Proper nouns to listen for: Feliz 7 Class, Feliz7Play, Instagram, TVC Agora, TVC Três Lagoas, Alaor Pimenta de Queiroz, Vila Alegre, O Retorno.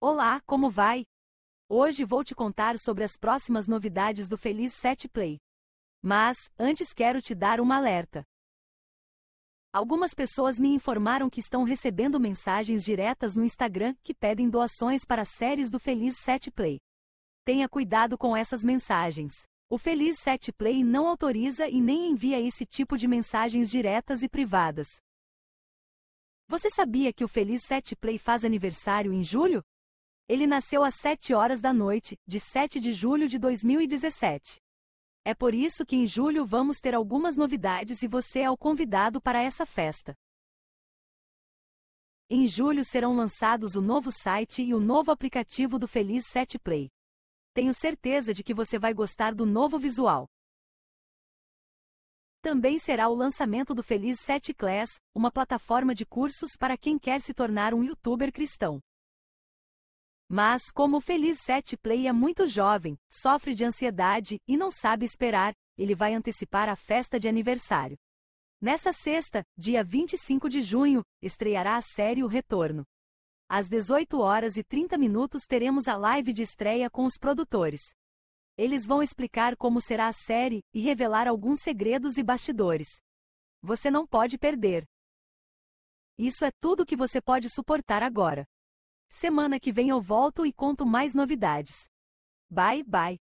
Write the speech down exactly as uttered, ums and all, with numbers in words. Olá, como vai? Hoje vou te contar sobre as próximas novidades do Feliz sete Play. Mas, antes quero te dar um alerta. Algumas pessoas me informaram que estão recebendo mensagens diretas no Instagram que pedem doações para as séries do Feliz sete Play. Tenha cuidado com essas mensagens. O Feliz sete Play não autoriza e nem envia esse tipo de mensagens diretas e privadas. Você sabia que o Feliz sete Play faz aniversário em julho? Ele nasceu às sete horas da noite, de sete de julho de dois mil e dezessete. É por isso que em julho vamos ter algumas novidades e você é o convidado para essa festa. Em julho serão lançados o novo site e o novo aplicativo do Feliz sete Play. Tenho certeza de que você vai gostar do novo visual. Também será o lançamento do Feliz sete Class, uma plataforma de cursos para quem quer se tornar um youtuber cristão. Mas como o Feliz sete Play é muito jovem, sofre de ansiedade e não sabe esperar, ele vai antecipar a festa de aniversário. Nessa sexta, dia vinte e cinco de junho, estreará a série O Retorno. Às dezoito horas e trinta minutos teremos a live de estreia com os produtores. Eles vão explicar como será a série e revelar alguns segredos e bastidores. Você não pode perder. Isso é tudo que você pode suportar agora. Semana que vem eu volto e conto mais novidades. Bye, bye.